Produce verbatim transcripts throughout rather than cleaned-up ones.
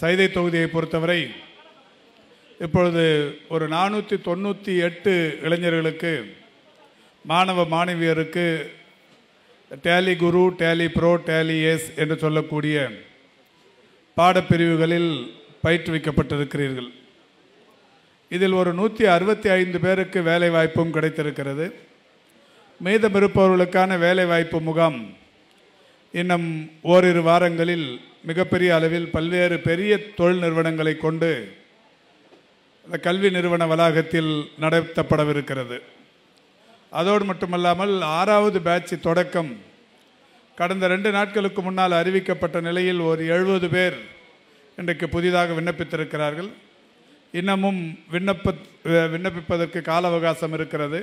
சைதை தொகுதியை பொறுத்தவரை இப்பொழுது ஒரு நானூற்றி தொண்ணூற்றி எட்டு இளைஞர்களுக்கு மாணவ மாணவியருக்கு Tally Guru, Tally Pro, Tally Ace என்று சொல்லக்கூடிய பாடப்பிரிவுகளில் பயிற்றுவிக்கப்பட்டிருக்கிறீர்கள். இதில் ஒரு நூற்றி அறுபத்தி ஐந்து பேருக்கு வேலைவாய்ப்பும் கிடைத்திருக்கிறது. மீதமிருப்பவர்களுக்கான வேலைவாய்ப்பு முகாம் இன்னும் ஓரிரு வாரங்களில் மிகப்பெரிய அளவில் பல்வேறு பெரிய தொழில் நிறுவனங்களை கொண்டு அந்த கல்வி நிறுவன வளாகத்தில் நடத்தப்படவிருக்கிறது. அதோடு மட்டுமல்லாமல் ஆறாவது பேட்சி தொடக்கம் கடந்த ரெண்டு நாட்களுக்கு முன்னால் அறிவிக்கப்பட்ட நிலையில் ஒரு எழுபது பேர் இன்றைக்கு புதிதாக விண்ணப்பித்திருக்கிறார்கள். இன்னமும் விண்ணப்ப விண்ணப்பிப்பதற்கு கால அவகாசம் இருக்கிறது.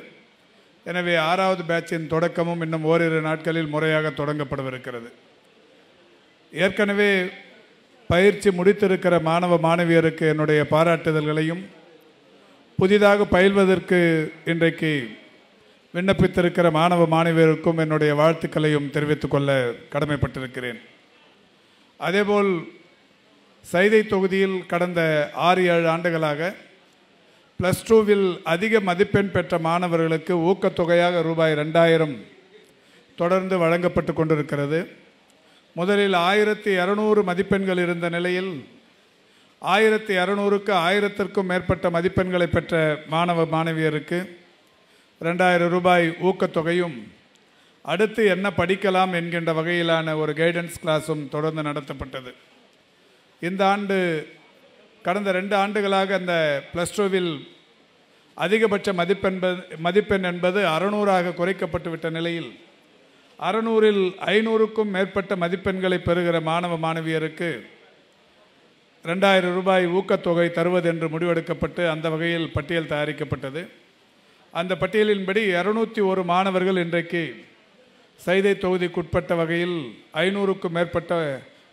எனவே ஆறாவது பேட்சின் தொடக்கமும் இன்னும் ஓரிரு நாட்களில் முறையாக தொடங்கப்படவிருக்கிறது. ஏற்கனவே பயிற்சி முடித்திருக்கிற மாணவ மாணவியருக்கு என்னுடைய பாராட்டுதல்களையும், புதிதாக பயில்வதற்கு இன்றைக்கு விண்ணப்பித்திருக்கிற மாணவ மாணவியருக்கும் என்னுடைய வாழ்த்துக்களையும் தெரிவித்துக்கொள்ள கடமைப்பட்டிருக்கிறேன். அதேபோல் சைதை தொகுதியில் கடந்த ஆறு ஏழு ஆண்டுகளாக ப்ளஸ் டூவில் அதிக மதிப்பெண் பெற்ற மாணவர்களுக்கு ஊக்கத்தொகையாக ரூபாய் ரெண்டாயிரம் தொடர்ந்து வழங்கப்பட்டு கொண்டிருக்கிறது. முதலில் ஆயிரத்தி இரநூறு மதிப்பெண்கள் இருந்த நிலையில் ஆயிரத்தி இரநூறுக்கு ஆயிரத்திற்கும் மேற்பட்ட மதிப்பெண்களை பெற்ற மாணவ மாணவியருக்கு ரெண்டாயிரம் ரூபாய் ஊக்கத்தொகையும், அடுத்து என்ன படிக்கலாம் என்கின்ற வகையிலான ஒரு கைடன்ஸ் கிளாஸும் தொடர்ந்து நடத்தப்பட்டது. இந்த ஆண்டு கடந்த ரெண்டு ஆண்டுகளாக அந்த ப்ளஸ் டூவில் அதிகபட்ச மதிப்பெண்ப மதிப்பெண் என்பது அறுநூறாக குறைக்கப்பட்டுவிட்ட நிலையில் அறுநூறில் ஐநூறுக்கும் மேற்பட்ட மதிப்பெண்களை பெறுகிற மாணவ மாணவியருக்கு ரெண்டாயிரம் ரூபாய் ஊக்கத்தொகை தருவது என்று முடிவெடுக்கப்பட்டு அந்த வகையில் பட்டியல் தயாரிக்கப்பட்டது. அந்த பட்டியலின்படி இரநூத்தி ஒரு மாணவர்கள் இன்றைக்கு சைதை தொகுதிக்குட்பட்ட வகையில் ஐநூறுக்கும் மேற்பட்ட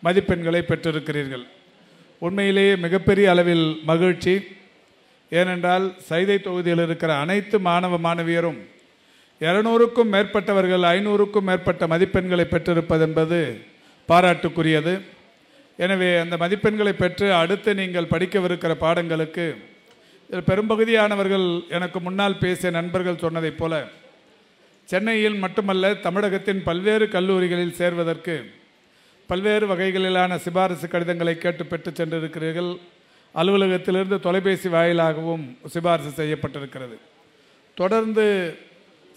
மதிப்பெண்களை பெற்றிருக்கிறீர்கள். உண்மையிலேயே மிகப்பெரிய அளவில் மகிழ்ச்சி. ஏனென்றால் சைதை தொகுதியில் இருக்கிற அனைத்து மாணவ மாணவியரும் இருநூறுக்கும் மேற்பட்டவர்கள் ஐநூறுக்கும் மேற்பட்ட மதிப்பெண்களை பெற்றிருப்பது என்பது பாராட்டுக்குரியது. எனவே அந்த மதிப்பெண்களை பெற்று அடுத்து நீங்கள் படிக்கவிருக்கிற பாடங்களுக்கு பெரும்பகுதியானவர்கள் எனக்கு முன்னால் பேசிய நண்பர்கள் சொன்னதைப் போல சென்னையில் மட்டுமல்ல தமிழகத்தின் பல்வேறு கல்லூரிகளில் சேர்வதற்கு பல்வேறு வகைகளிலான சிபாரிசு கடிதங்களை கேட்டு பெற்று சென்றிருக்கிறீர்கள். அலுவலகத்திலிருந்து தொலைபேசி வாயிலாகவும் சிபாரிசு செய்யப்பட்டிருக்கிறது. தொடர்ந்து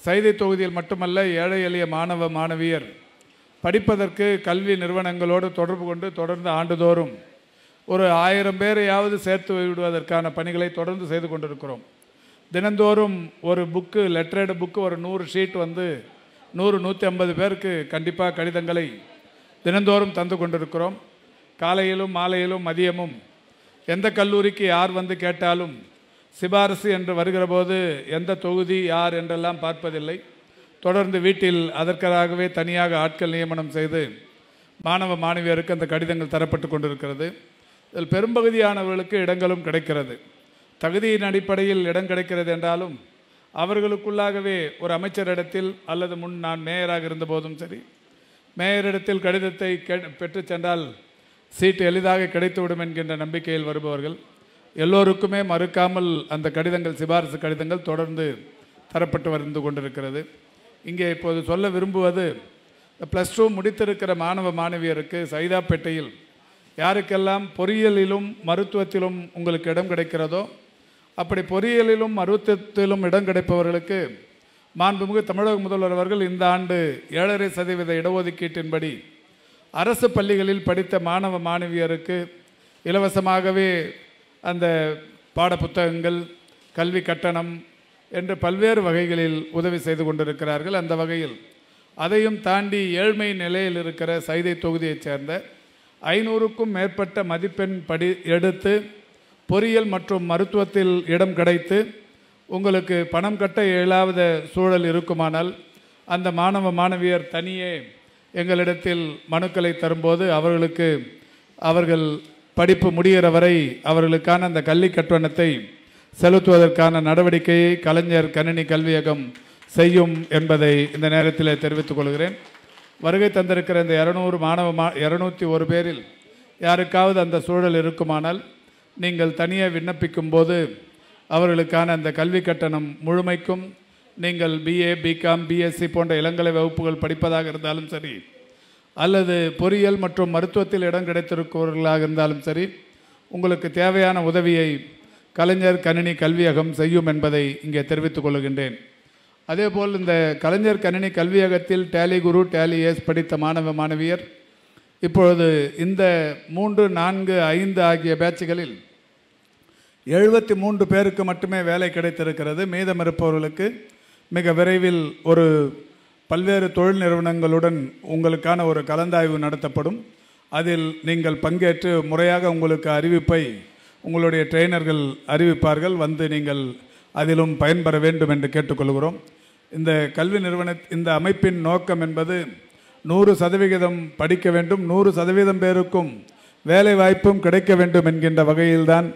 சைதை தொகுதியில் மட்டுமல்ல ஏழை எளிய மாணவ மாணவியர் படிப்பதற்கு கல்வி நிறுவனங்களோடு தொடர்பு கொண்டு தொடர்ந்து ஆண்டுதோறும் ஒரு ஆயிரம் பேரையாவது சேர்த்து விடுவதற்கான பணிகளை தொடர்ந்து செய்து கொண்டிருக்கிறோம். தினந்தோறும் ஒரு புக்கு, லெட்டரேடு புக்கு, ஒரு நூறு ஷீட் வந்து நூறு நூற்றி ஐம்பது பேருக்கு கண்டிப்பாக கடிதங்களை தினந்தோறும் தந்து கொண்டிருக்கிறோம். காலையிலும் மாலையிலும் மதியமும் எந்த கல்லூரிக்கு யார் வந்து கேட்டாலும் சிபாரிசு என்று வருகிற போது எந்த தொகுதி யார் என்றெல்லாம் பார்ப்பதில்லை. தொடர்ந்து வீட்டில் அதற்காகவே தனியாக ஆட்கள் நியமனம் செய்து மாணவ மாணவியருக்கு அந்த கடிதங்கள் தரப்பட்டு கொண்டிருக்கிறது. இதில் பெரும்பகுதியானவர்களுக்கு இடங்களும் கிடைக்கிறது. தகுதியின் அடிப்படையில் இடம் கிடைக்கிறது என்றாலும் அவர்களுக்குள்ளாகவே ஒரு அமைச்சரிடத்தில் அல்லது முன் நான் மேயராக இருந்தபோதும் சரி, மேயரிடத்தில் கடிதத்தை கெ பெற்று சென்றால் சீட்டு எளிதாக கிடைத்துவிடும் என்கின்ற நம்பிக்கையில் வருபவர்கள் எல்லோருக்குமே மறுக்காமல் அந்த கடிதங்கள், சிபாரிசு கடிதங்கள் தொடர்ந்து தரப்பட்டு வந்து கொண்டிருக்கிறது. இங்கே இப்போது சொல்ல விரும்புவது, ப்ளஸ் டூ முடித்திருக்கிற மாணவ மாணவியருக்கு சைதாப்பேட்டையில் யாருக்கெல்லாம் பொறியியலிலும் மருத்துவத்திலும் உங்களுக்கு இடம் கிடைக்கிறதோ, அப்படி பொறியியலிலும் மருத்துவத்திலும் இடம் கிடைப்பவர்களுக்கு மாண்புமிகு தமிழக முதல்வர் அவர்கள் இந்த ஆண்டு ஏழரை சதவீத இடஒதுக்கீட்டின்படி அரசு பள்ளிகளில் படித்த மாணவ மாணவியருக்கு இலவசமாகவே அந்த பாட புத்தகங்கள், கல்வி கட்டணம் என்று பல்வேறு வகைகளில் உதவி செய்து கொண்டிருக்கிறார்கள். அந்த வகையில் அதையும் தாண்டி ஏழ்மை நிலையில் இருக்கிற சைதை தொகுதியைச் சேர்ந்த ஐநூறுக்கும் மேற்பட்ட மதிப்பெண் படி எடுத்து பொறியியல் மற்றும் மருத்துவத்தில் இடம் கிடைத்து உங்களுக்கு பணம் கட்ட இயலாத சூழல் இருக்குமானால் அந்த மாணவ மாணவியர் தனியே எங்களிடத்தில் மனுக்களை தரும்போது அவர்களுக்கு அவர்கள் படிப்பு முடிகிற வரை அவர்களுக்கான அந்த கல்வி கட்டணத்தை செலுத்துவதற்கான நடவடிக்கையை கலைஞர் கணினி கல்வியகம் செய்யும் என்பதை இந்த நேரத்தில் தெரிவித்துக் கொள்கிறேன். வருகை தந்திருக்கிற இந்த இரநூறு மாணவ மா இரநூத்தி ஒரு பேரில் யாருக்காவது அந்த சூழல் இருக்குமானால் நீங்கள் தனியே விண்ணப்பிக்கும்போது அவர்களுக்கான அந்த கல்வி கட்டணம் முழுமைக்கும் நீங்கள் பிஏ பிகாம் பிஎஸ்சி போன்ற இளங்கலை வகுப்புகள் படிப்பதாக இருந்தாலும் சரி, அல்லது பொறியியல் மற்றும் மருத்துவத்தில் இடம் கிடைத்திருக்கிறவர்களாக இருந்தாலும் சரி, உங்களுக்கு தேவையான உதவியை கலைஞர் கணினி கல்வியகம் செய்யும் என்பதை இங்கே தெரிவித்துக் கொள்கின்றேன். அதேபோல் இந்த கலைஞர் கணினி கல்வியகத்தில் டேலி குரு டேலி ஏஸ் படித்த மாணவ மாணவியர் இப்பொழுது இந்த மூன்று நான்கு ஐந்து ஆகிய பேட்சுகளில் எழுபத்தி மூன்று பேருக்கு மட்டுமே வேலை கிடைத்திருக்கிறது. மீதம் இருப்பவர்களுக்கு மிக விரைவில் ஒரு பல்வேறு தொழில் நிறுவனங்களுடன் உங்களுக்கான ஒரு கலந்தாய்வு நடத்தப்படும். அதில் நீங்கள் பங்கேற்று முறையாக உங்களுக்கு அறிவிப்பை உங்களுடைய ட்ரெயினர்கள் அறிவிப்பார்கள். வந்து நீங்கள் அதிலும் பயன்பெற வேண்டும் என்று கேட்டுக்கொள்கிறோம். இந்த கல்வி நிறுவன இந்த அமைப்பின் நோக்கம் என்பது நூறு சதவிகிதம் படிக்க வேண்டும், நூறு சதவீதம் பேருக்கும் வேலை வாய்ப்பும் கிடைக்க வேண்டும் என்கின்ற வகையில்தான்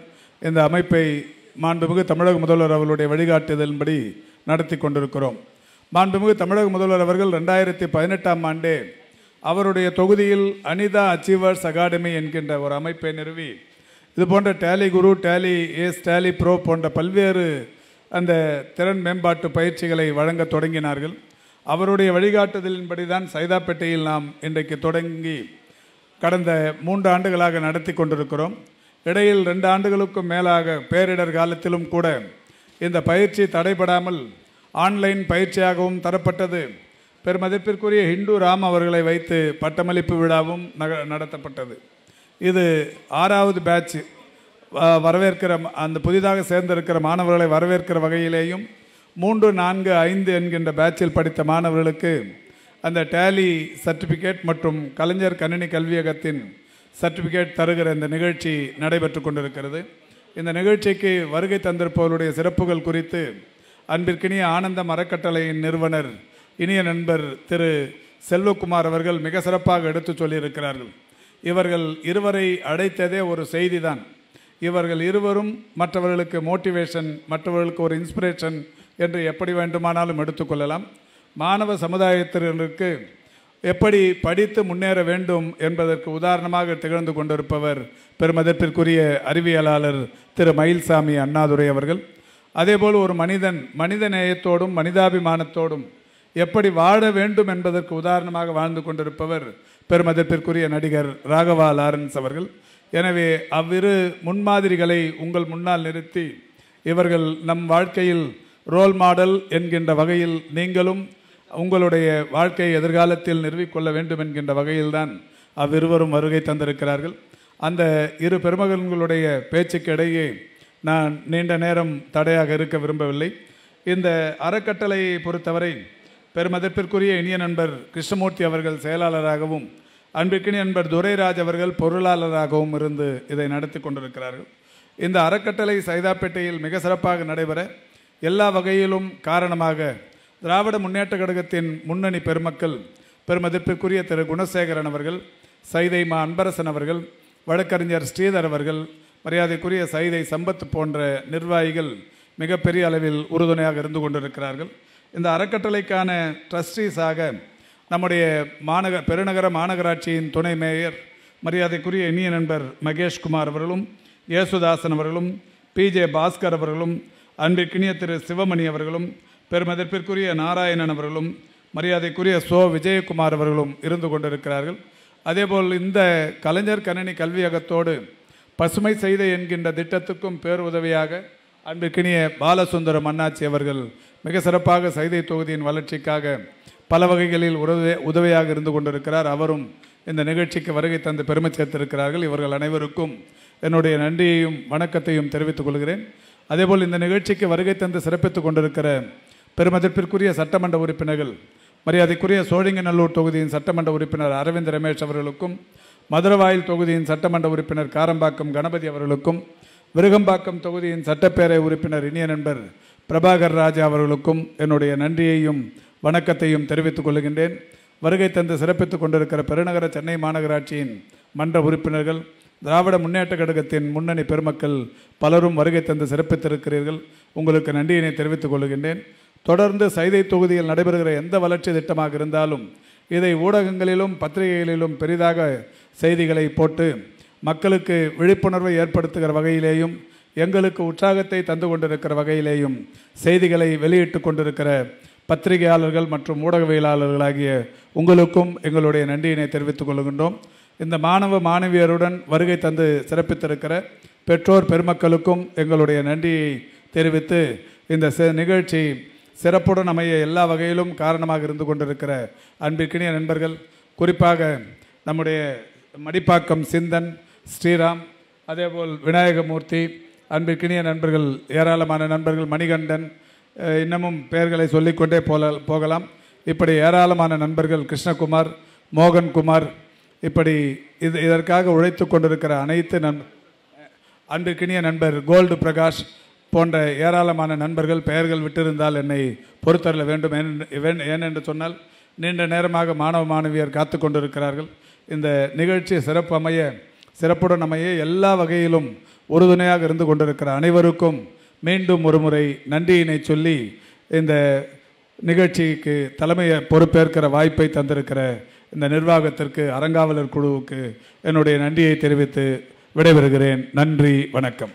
இந்த அமைப்பை மாண்புமிகு தமிழக முதல்வர் அவர்களுடைய வழிகாட்டுதலின்படி நடத்தி கொண்டிருக்கிறோம். மாண்புமிகு தமிழக முதல்வர் அவர்கள் ரெண்டாயிரத்தி பதினெட்டாம் ஆண்டே அவருடைய தொகுதியில் அனிதா அச்சீவர்ஸ் அகாடமி என்கின்ற ஒரு அமைப்பை நிறுவி இதுபோன்ற Tally Guru Tally Ace Tally Pro போன்ற பல்வேறு அந்த திறன் மேம்பாட்டு பயிற்சிகளை வழங்க தொடங்கினார்கள். அவருடைய வழிகாட்டுதலின்படி தான் சைதாப்பேட்டையில் நாம் இன்றைக்கு தொடங்கி கடந்த மூன்று ஆண்டுகளாக நடத்தி கொண்டிருக்கிறோம். இடையில் ரெண்டு ஆண்டுகளுக்கும் மேலாக பேரிடர் காலத்திலும் கூட இந்த பயிற்சி தடைபடாமல் ஆன்லைன் பயிற்சியாகவும் தரப்பட்டது. பெருமதிப்பிற்குரிய ஹிந்து ராம் அவர்களை வைத்து பட்டமளிப்பு விழாவும் நடத்தப்பட்டது. இது ஆறாவது பேட்ச். வரவேற்கிற அந்த புதிதாக சேர்ந்திருக்கிற மாணவர்களை வரவேற்கிற வகையிலேயும் மூன்று நான்கு ஐந்து என்கின்ற பேட்சில் படித்த மாணவர்களுக்கு அந்த டேலி சர்டிஃபிகேட் மற்றும் கலைஞர் கணினி கல்வியகத்தின் சர்டிஃபிகேட் தருகிற இந்த நிகழ்ச்சி நடைபெற்று கொண்டிருக்கிறது. இந்த நிகழ்ச்சிக்கு வருகை தந்திருப்பவருடைய சிறப்புகள் குறித்து அன்பிற்கினிய ஆனந்த அறக்கட்டளையின் நிறுவனர் இனிய நண்பர் திரு செல்வகுமார் அவர்கள் மிக சிறப்பாக எடுத்து சொல்லியிருக்கிறார்கள். இவர்கள் இருவரை அழைத்ததே ஒரு செய்தி தான். இவர்கள் இருவரும் மற்றவர்களுக்கு மோட்டிவேஷன், மற்றவர்களுக்கு ஒரு இன்ஸ்பிரேஷன் என்று எப்படி வேண்டுமானாலும் எடுத்துக்கொள்ளலாம். மாணவ சமுதாயத்தினருக்கு எப்படி படித்து முன்னேற வேண்டும் என்பதற்கு உதாரணமாக திகழ்ந்து கொண்டிருப்பவர் பெருமதிப்பிற்குரிய அறிவியலாளர் திரு மயில்சாமி அண்ணாதுரை அவர்கள். அதேபோல் ஒரு மனிதன் மனித நேயத்தோடும் மனிதாபிமானத்தோடும் எப்படி வாழ வேண்டும் என்பதற்கு உதாரணமாக வாழ்ந்து கொண்டிருப்பவர் பெருமதிப்பிற்குரிய நடிகர் ராகவா லாரன்ஸ் அவர்கள். எனவே அவ்விரு முன்மாதிரிகளை உங்கள் முன்னால் நிறுத்தி இவர்கள் நம் வாழ்க்கையில் ரோல் மாடல் என்கின்ற வகையில் நீங்களும் உங்களுடைய வாழ்க்கையை எதிர்காலத்தில் நிறுவிக்கொள்ள வேண்டும் என்கின்ற வகையில்தான் அவ்விருவரும் வருகை தந்திருக்கிறார்கள். அந்த இரு பெருமகன்களுடைய பேச்சுக்கிடையே நான் நீண்ட நேரம் தடையாக இருக்க விரும்பவில்லை. இந்த அறக்கட்டளையை பொறுத்தவரை பெருமதிப்பிற்குரிய இனிய நண்பர் கிருஷ்ணமூர்த்தி அவர்கள் செயலாளராகவும் அன்பிற்கினிய நண்பர் துரைராஜ் அவர்கள் பொருளாளராகவும் இருந்து இதை நடத்தி கொண்டிருக்கிறார்கள். இந்த அறக்கட்டளை சைதாப்பேட்டையில் மிக சிறப்பாக நடைபெற எல்லா வகையிலும் காரணமாக திராவிட முன்னேற்ற கழகத்தின் முன்னணி பெருமக்கள் பெருமதிப்பிற்குரிய திரு குணசேகரன் அவர்கள், சைதைமா அன்பரசன் அவர்கள், வழக்கறிஞர் ஸ்ரீதர் அவர்கள், மரியாதைக்குரிய சைதை சம்பத் போன்ற நிர்வாகிகள் மிகப்பெரிய அளவில் உறுதுணையாக இருந்து கொண்டிருக்கிறார்கள். இந்த அறக்கட்டளைக்கான ட்ரஸ்டீஸாக நம்முடைய மாநக பெருநகர மாநகராட்சியின் துணை மேயர் மரியாதைக்குரிய இனிய நண்பர் மகேஷ்குமார் அவர்களும், இயேசுதாசன் அவர்களும், பி ஜே பாஸ்கர் அவர்களும், அன்பிற்கினிய திரு சிவமணி அவர்களும், பெருமதிப்பிற்குரிய நாராயணன் அவர்களும், மரியாதைக்குரிய சோ விஜயகுமார் அவர்களும் இருந்து கொண்டிருக்கிறார்கள். அதேபோல் இந்த கலைஞர் கணினி கல்வியகத்தோடு பசுமை செய்த என்கின்ற திட்டத்துக்கும் பேருதவியாக அன்பிற்கினிய பாலசுந்தரம் அண்ணாச்சி அவர்கள் மிக சிறப்பாக சைதை தொகுதியின் வளர்ச்சிக்காக பல வகைகளில் உதவி உதவியாக இருந்து கொண்டிருக்கிறார். அவரும் இந்த நிகழ்ச்சிக்கு வருகை தந்து பெருமை சேர்த்திருக்கிறார்கள். இவர்கள் அனைவருக்கும் என்னுடைய நன்றியையும் வணக்கத்தையும் தெரிவித்துக் கொள்கிறேன். அதேபோல் இந்த நிகழ்ச்சிக்கு வருகை தந்து சிறப்பித்துக் கொண்டிருக்கிற பெருமதிப்பிற்குரிய சட்டமன்ற உறுப்பினர்கள் மரியாதைக்குரிய சோழிங்கநல்லூர் தொகுதியின் சட்டமன்ற உறுப்பினர் அரவிந்த் ரமேஷ் அவர்களுக்கும், மதுரவாயில் தொகுதியின் சட்டமன்ற உறுப்பினர் காரம்பாக்கம் கணபதி அவர்களுக்கும், விருகம்பாக்கம் தொகுதியின் சட்டப்பேரவை உறுப்பினர் இனிய நண்பர் பிரபாகர் ராஜா அவர்களுக்கும் என்னுடைய நன்றியையும் வணக்கத்தையும் தெரிவித்துக் கொள்கின்றேன். வருகை தந்து சிறப்பித்துக் கொண்டிருக்கிற பெருநகர சென்னை மாநகராட்சியின் மன்ற உறுப்பினர்கள், திராவிட முன்னேற்ற கழகத்தின் முன்னணி பெருமக்கள் பலரும் வருகை தந்து சிறப்பித்திருக்கிறீர்கள். உங்களுக்கு நன்றியினை தெரிவித்துக் கொள்கின்றேன். தொடர்ந்து சைதை தொகுதியில் நடைபெறுகிற எந்த வளர்ச்சி திட்டமாக இருந்தாலும் இதை ஊடகங்களிலும் பத்திரிகைகளிலும் பெரிதாக செய்திகளை போட்டு மக்களுக்கு விழிப்புணர்வை ஏற்படுத்துகிற வகையிலேயும் எங்களுக்கு உற்சாகத்தை தந்து கொண்டிருக்கிற வகையிலேயும் செய்திகளை வெளியிட்டு கொண்டிருக்கிற பத்திரிகையாளர்கள் மற்றும் ஊடகவியலாளர்களாகிய உங்களுக்கும் எங்களுடைய நன்றியினை தெரிவித்துக் கொள்கின்றோம். இந்த மாணவ மாணவியருடன் வருகை தந்து சிறப்பித்திருக்கிற பெற்றோர் பெருமக்களுக்கும் எங்களுடைய நன்றியை தெரிவித்து இந்த நிகழ்ச்சி சிறப்புடன் அமைய எல்லா வகையிலும் காரணமாக இருந்து கொண்டிருக்கிற அன்பிற்கினிய நண்பர்கள், குறிப்பாக நம்முடைய மடிப்பாக்கம் சிந்தன், ஸ்ரீராம், அதேபோல் விநாயகமூர்த்தி, அன்பிற்கினிய நண்பர்கள், ஏராளமான நண்பர்கள், மணிகண்டன், இன்னமும் பெயர்களை சொல்லிக்கொண்டே போகலாம். இப்படி ஏராளமான நண்பர்கள், கிருஷ்ணகுமார், மோகன்குமார், இப்படி இது இதற்காக உழைத்து கொண்டிருக்கிற அனைத்து நண் அன்பிற்கினிய நண்பர் கோல்டு பிரகாஷ் போன்ற ஏராளமான நண்பர்கள், பெயர்கள் விட்டிருந்தால் என்னை பொறுத்தரல வேண்டும். ஏன் ஏனென்று சொன்னால் நீண்ட நேரமாக மாணவ மாணவியர் காத்து கொண்டிருக்கிறார்கள். இந்த நிகழ்ச்சி சிறப்பு அமைய சிறப்புடன் அமைய எல்லா வகையிலும் உறுதுணையாக இருந்து கொண்டிருக்கிற அனைவருக்கும் மீண்டும் ஒருமுறை நன்றியினை சொல்லி இந்த நிகழ்ச்சிக்கு தலைமையை பொறுப்பேற்கிற வாய்ப்பை தந்திருக்கிற இந்த நிர்வாகத்திற்கு, அறங்காவலர் குழுவுக்கு என்னுடைய நன்றியை தெரிவித்து விடைபெறுகிறேன். நன்றி, வணக்கம்.